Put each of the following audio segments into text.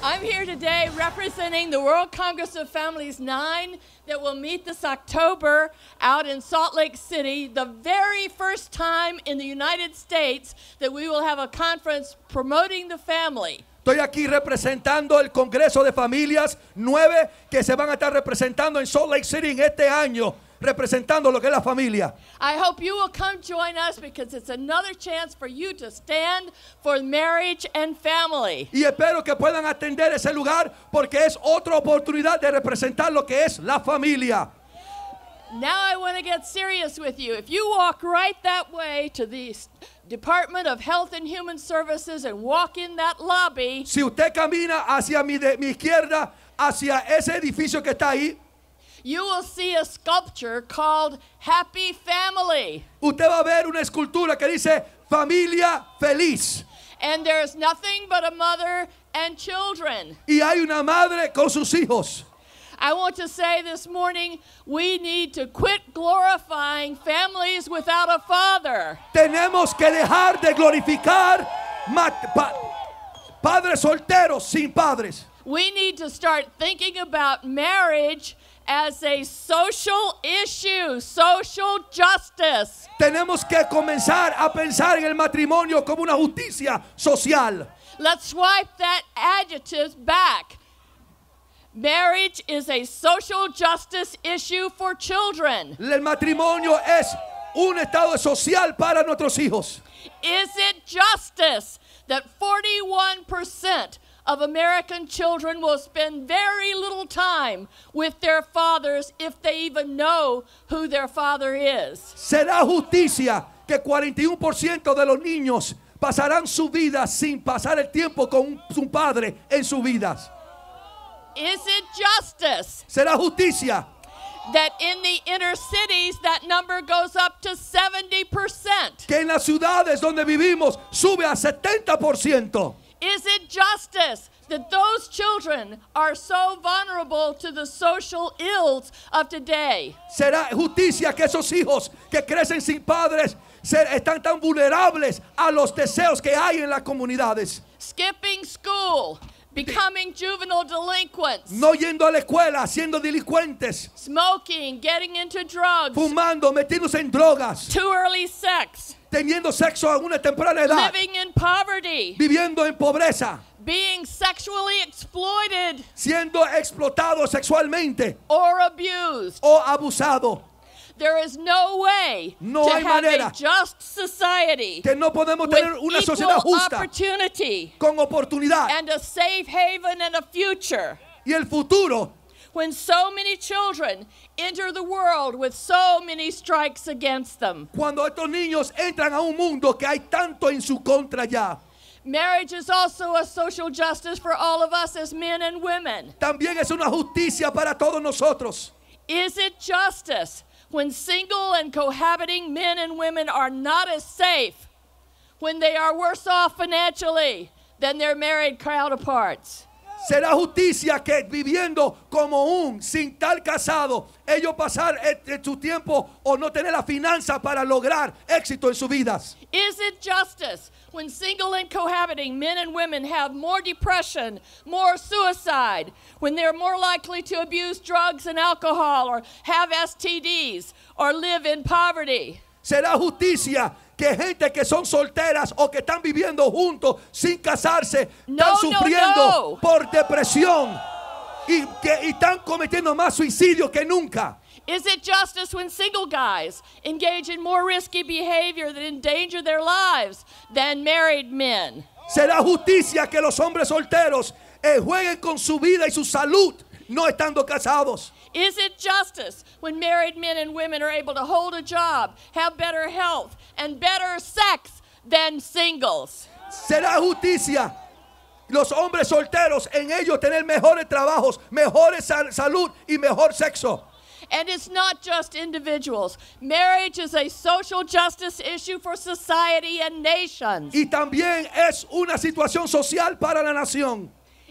I'm here today representing the World Congress of Families 9 that will meet this October out in Salt Lake City, the very first time in the United States that we will have a conference promoting the family. Estoy aquí representando el Congreso de Familias 9 que se van a estar representando en Salt Lake City en este año, representando lo que es la familia. I hope you will come join us because it's another chance for you to stand for marriage and family. Y espero que puedan atender ese lugar porque es otra oportunidad de representar lo que es la familia. Now I want to get serious with you. If you walk right that way to the Department of Health and Human Services and walk in that lobby. Si usted camina hacia mi izquierda, hacia ese edificio que está ahí, you will see a sculpture called Happy Family. Usted va a ver una escultura que dice Familia Feliz. And there's nothing but a mother and children. Y hay una madre con sus hijos. I want to say this morning, we need to quit glorifying families without a father. Tenemos que dejar de glorificar padres solteros sin padres. We need to start thinking about marriage as a social issue, social justice. Tenemos que comenzar a pensar en el matrimonio como una justicia social. Let's swipe that adjective back. Marriage is a social justice issue for children. El matrimonio es un estado social para nuestros hijos. Is it justice that 41% of American children will spend very little time with their fathers if they even know who their father is? ¿Será justicia que 41% de los niños pasarán su vida sin pasar el tiempo con su padre en sus vidas? Is it justice? ¿Será justicia? That in the inner cities that number goes up to 70%. Que en las ciudades donde vivimos sube a 70%. Is it justice that those children are so vulnerable to the social ills of today? ¿Será justicia que esos hijos que crecen sin padres están tan vulnerables a los deseos que hay en las comunidades? Skipping school. Becoming juvenile delinquents. No yendo a la escuela, siendo delincuentes. Smoking, getting into drugs. Fumando, metiéndose en drogas. Too early sex. Teniendo sexo a una temprana edad. Living in poverty. Viviendo en pobreza. Being sexually exploited. Siendo explotado sexualmente. Or abused. O abusado. There is no way to have a just society que no podemos tener una sociedad justa, opportunity con oportunidad, and a safe haven and a future y el futuro, when so many children enter the world with so many strikes against them. Cuando estos niños entran a un mundo que hay tanto en su contra ya. Marriage is also a social justice for all of us as men and women. También es una justicia para todos nosotros. Is it justice when single and cohabiting men and women are not as safe, when they are worse off financially than their married counterparts? ¿Será justicia que viviendo como un single casado, ellos pasar su tiempo o no tener la finanza para lograr éxito en sus vidas? Is it justice when single and cohabiting men and women have more depression, more suicide, when they're more likely to abuse drugs and alcohol or have STDs or live in poverty? ¿Será justicia que gente que son solteras o que están viviendo juntos sin casarse están sufriendo por depresión y están cometiendo más suicidios que nunca? Is it justice when single guys engage in more risky behavior that endanger their lives than married men? ¿Será justicia que los hombres solteros jueguen con su vida y su salud no estando casados? Is it justice when married men and women are able to hold a job, have better health, and better sex than singles? ¿Será justicia los hombres solteros en ellos tener mejores trabajos, mejores salud y mejor sexo? And it's not just individuals. Marriage is a social justice issue for society and nations. Y también es una situación social para la nación.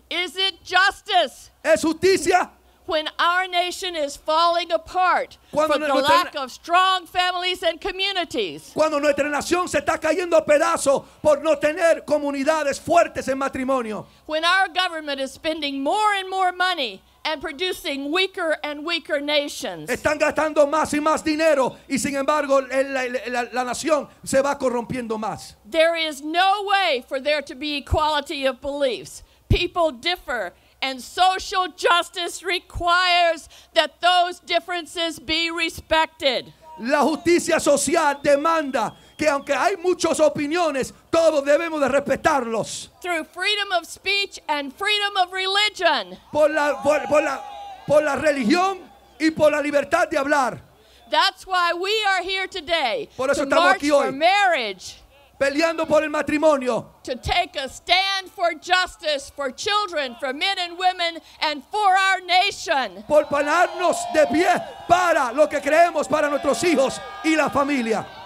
Is it justice? ¿Es justicia? when our nation is falling apart from the lack of strong families and communities. Cuando nuestra nación se está cayendo a pedazos por no tener comunidades fuertes en matrimonio. When our government is spending more and more money and producing weaker and weaker nations. Están gastando más y más dinero y sin embargo la nación se va corrompiendo más. There is no way for there to be equality of beliefs. People differ, and social justice requires that those differences be respected. La justicia social demanda que aunque hay muchas opiniones, todos debemos de respetarlos. Through freedom of speech and freedom of religion. Por la religión y por la libertad de hablar. That's why we are here today. Por eso estamos aquí hoy. To march for marriage. Peleando por el matrimonio. To take a stand for justice for children, for men and women, and for our nation. Por pararnos de pie para lo que creemos para nuestros hijos y la familia.